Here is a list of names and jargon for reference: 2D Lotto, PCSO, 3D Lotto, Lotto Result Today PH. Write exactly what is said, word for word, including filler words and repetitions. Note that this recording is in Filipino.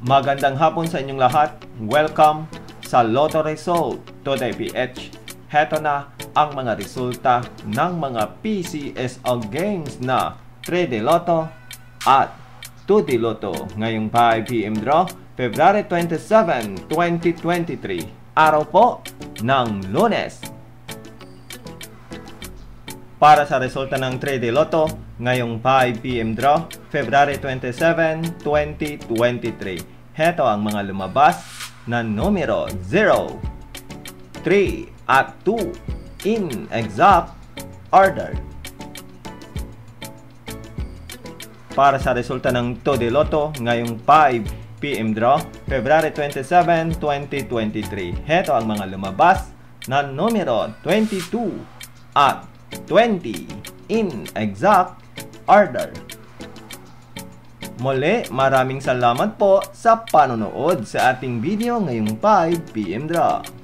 Magandang hapon sa inyong lahat. Welcome sa Lotto Result Today P H. Heto na ang mga resulta ng mga P C S O games na three D Lotto at two D Lotto ngayong five P M draw, February twenty-seventh, twenty twenty-three. Araw po ng Lunes. Para sa resulta ng three D Lotto ngayong five P M draw, February twenty-seventh, twenty twenty-three. Heto ang mga lumabas na numero zero, three at two in exact order. Para sa resulta ng two D Lotto ngayong five P M draw, February twenty-seventh, twenty twenty-three. Heto ang mga lumabas na numero twenty-two at twenty in exact order. Muli, maraming salamat po sa panonood sa ating video ngayong five P M draw.